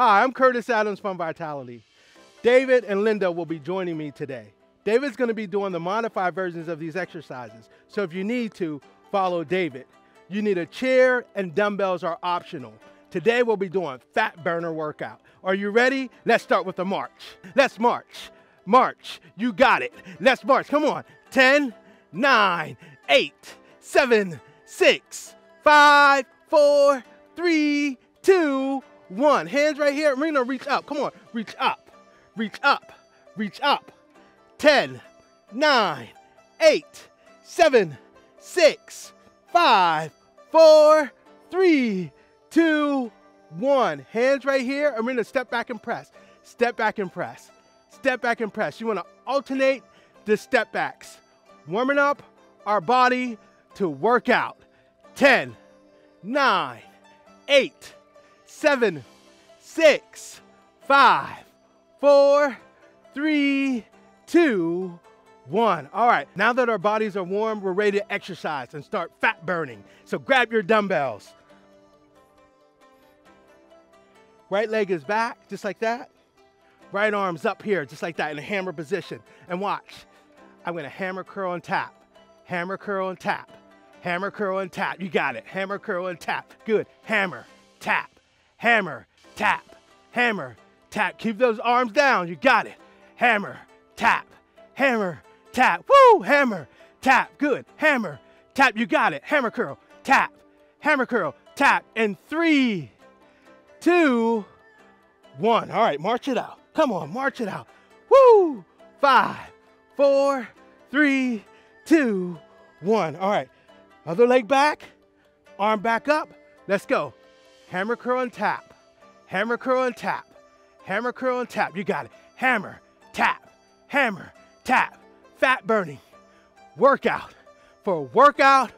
Hi, I'm Curtis Adams from Vitality. David and Linda will be joining me today. David's going to be doing the modified versions of these exercises, so if you need to, follow David. You need a chair and dumbbells are optional. Today we'll be doing fat burner workout. Are you ready? Let's start with the march. Let's march. March. You got it. Let's march. Come on. 10, 9, 8, 7, 6, 5, 4, 3, 2, 1. Hands right here. We're gonna reach up. Come on. Reach up. Reach up. Reach up. 10, 9, 8, 7, 6, 5, 4, 3, 2, 1. Hands right here. I'm going to step back and press. Step back and press. Step back and press. You want to alternate the step backs. Warming up our body to work out. 10, 9, 8, 7, 6, 5, 4, 3, 2, 1. All right, now that our bodies are warm, we're ready to exercise and start fat burning. So grab your dumbbells. Right leg is back, just like that. Right arm's up here, just like that, in a hammer position. And watch, I'm gonna hammer, curl, and tap. Hammer, curl, and tap. Hammer, curl, and tap. You got it. Hammer, curl, and tap. Good. Hammer, tap. Hammer, tap. Hammer, tap. Keep those arms down. You got it. Hammer, tap. Hammer, tap. Woo! Hammer, tap. Good. Hammer, tap. You got it. Hammer, curl, tap. Hammer, curl, tap. And 3, 2, 1. All right, march it out. Come on, march it out. Woo! 5, 4, 3, 2, 1. All right, other leg back, arm back up. Let's go. Hammer, curl, and tap. Hammer, curl, and tap. Hammer, curl, and tap. You got it. Hammer, tap. Hammer, tap. Fat burning workout for Workout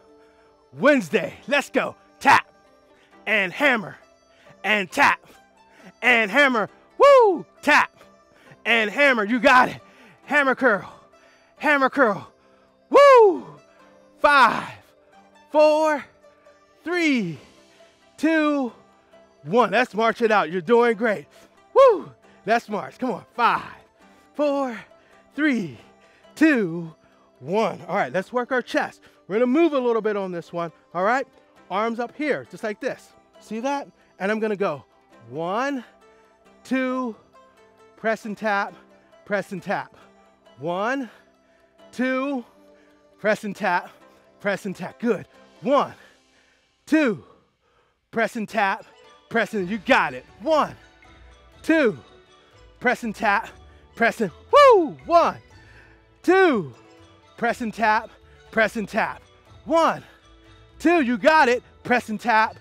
Wednesday. Let's go. Tap and hammer. And tap and hammer. Woo! Tap and hammer. You got it. Hammer, curl. Hammer, curl. Woo! 5, 4, 3, 2, 1. Let's march it out. You're doing great. Woo! Let's march. Come on. 5, 4, 3, 2, 1. All right, let's work our chest. We're gonna move a little bit on this one. All right, arms up here, just like this. See that? And I'm gonna go 1, 2, press and tap, press and tap. 1, 2, press and tap, press and tap. Good. 1, 2, press and tap, press and, you got it. 1, 2, press and tap, press and, woo! 1, 2, press and tap, press and tap. 1, 2, you got it. Press and tap,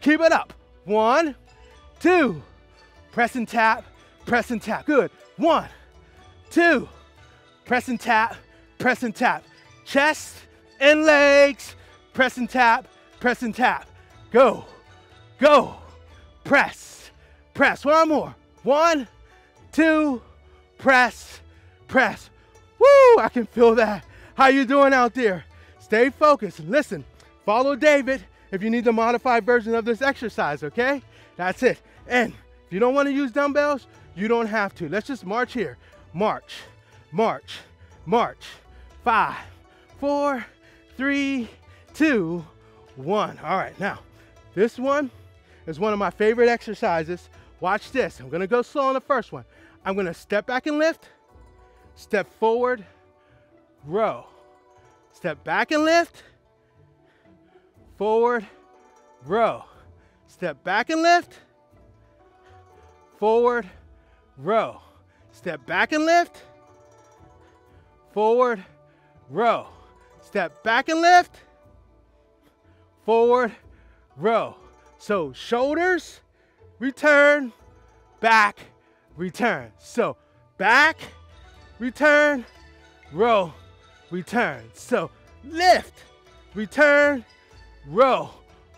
keep it up. 1, 2, press and tap, press and tap. Good. 1, 2, press and tap, press and tap. Chest and legs, press and tap, press and tap. Go, go, press, press. One more. 1, 2, press, press. Woo, I can feel that. How you doing out there? Stay focused. Listen, follow David if you need the modified version of this exercise, okay? That's it. And if you don't want to use dumbbells, you don't have to. Let's just march here. March, march, march. 5, 4, 3, 2, 1. All right, now, this one is one of my favorite exercises. Watch this. I'm going to go slow on the first one. I'm going to step back and lift, step forward, row. Step back and lift, forward, row. Step back and lift, forward, row. Step back and lift, forward, row. Step back and lift, forward, row. So shoulders, return, back, return. So back, return, row, return. So lift, return, row,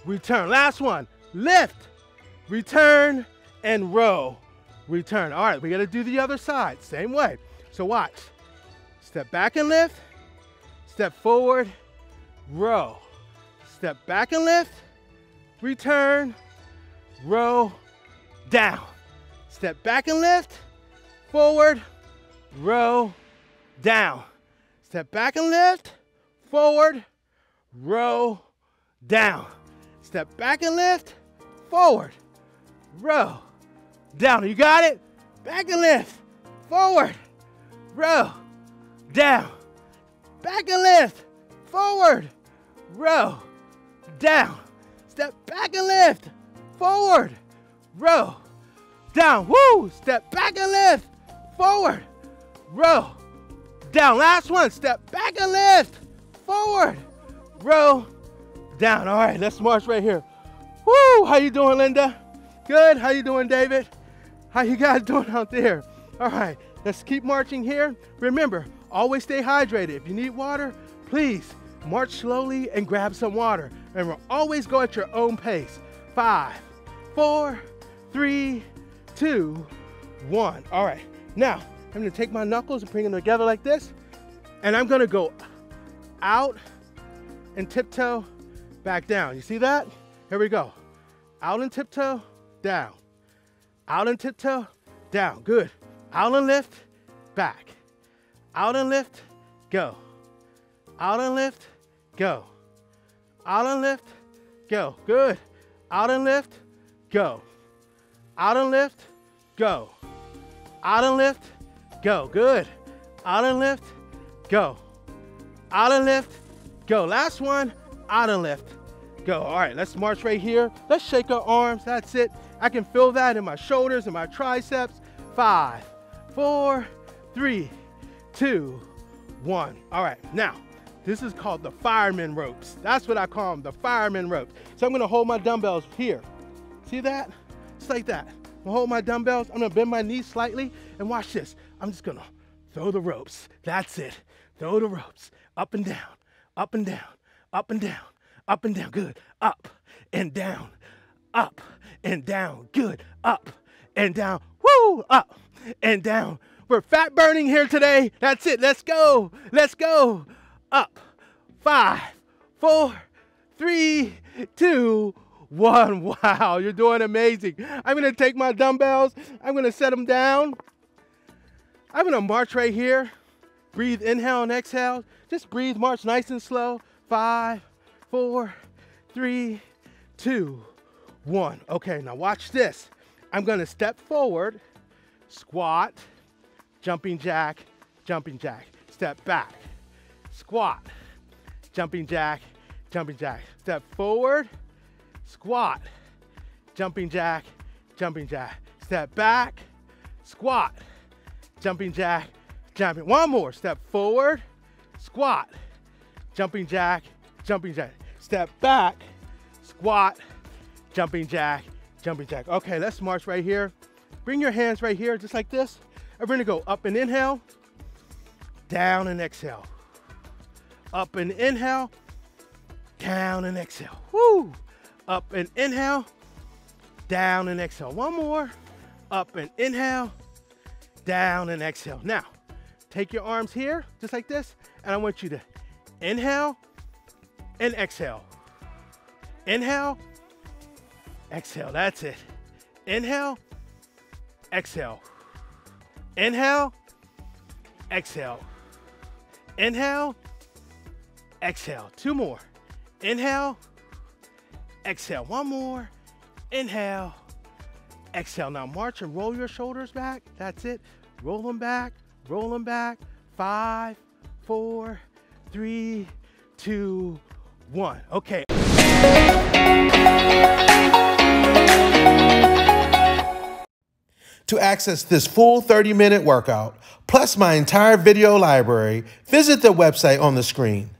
return. Last one, lift, return, and row, return. All right, we gotta do the other side, same way. So watch, step back and lift, step forward, row. Step back and lift, return, row, down. Step back and lift, forward, row, down. Step back and lift, forward, row, down. Step back and lift, forward, row, down. You got it? Back and lift, forward, row, down. Back and lift, forward, row, down. Step back and lift, forward, row, down. Woo! Step back and lift, forward, row, down. Last one, step back and lift, forward, row, down. All right, let's march right here. Woo! How you doing, Linda? Good, how you doing, David? How you guys doing out there? All right, let's keep marching here. Remember, always stay hydrated. If you need water, please march slowly and grab some water. Remember, always go at your own pace. 5, 4, 3, 2, 1. All right, now I'm gonna take my knuckles and bring them together like this, and I'm gonna go out and tiptoe back down. You see that? Here we go. Out and tiptoe, down. Out and tiptoe, down. Good. Out and lift, back. Out and lift, go. Out and lift, go. Out and lift, go. Good. Out and lift, go. Out and lift, go. Out and lift, go. Good. Out and lift, go. Out and lift, go. Last one. Out and lift, go. All right, let's march right here. Let's shake our arms. That's it. I can feel that in my shoulders and my triceps. 5, 4, 3, 2, 1. All right, now this is called the fireman ropes. That's what I call them, the fireman ropes. So I'm gonna hold my dumbbells here. See that? Just like that. I'm gonna hold my dumbbells. I'm gonna bend my knees slightly and watch this. I'm just gonna throw the ropes. That's it. Throw the ropes. Up and down, up and down, up and down, up and down. Good. Up and down, up and down. Good. Up and down. Woo! Up and down. We're fat burning here today. That's it. Let's go. Let's go. Up. 5, 4, 3, 2, 1. Wow, you're doing amazing. I'm going to take my dumbbells. I'm going to set them down. I'm going to march right here. Breathe, inhale and exhale. Just breathe, march nice and slow. 5, 4, 3, 2, 1. Okay, now watch this. I'm going to step forward, squat, jumping jack, jumping jack. Step back, squat, jumping jack, jumping jack. Step forward, squat, jumping jack, jumping jack. Step back, squat, jumping jack, jumping. One more. Step forward, squat, jumping jack, jumping jack. Step back, squat, jumping jack, jumping jack. Okay, let's march right here. Bring your hands right here, just like this. And we're gonna go up and inhale, down and exhale. Up and inhale, down and exhale. Woo! Up and inhale, down and exhale. One more. Up and inhale, down and exhale. Now, take your arms here, just like this, and I want you to inhale and exhale. Inhale, exhale, that's it. Inhale, exhale. Inhale, exhale. Inhale, exhale. Two more. Inhale, exhale. One more. Inhale, exhale. Now march and roll your shoulders back. That's it. Roll them back, roll them back. 5, 4, 3, 2, 1. Okay. To access this full 30-minute workout, plus my entire video library, visit the website on the screen.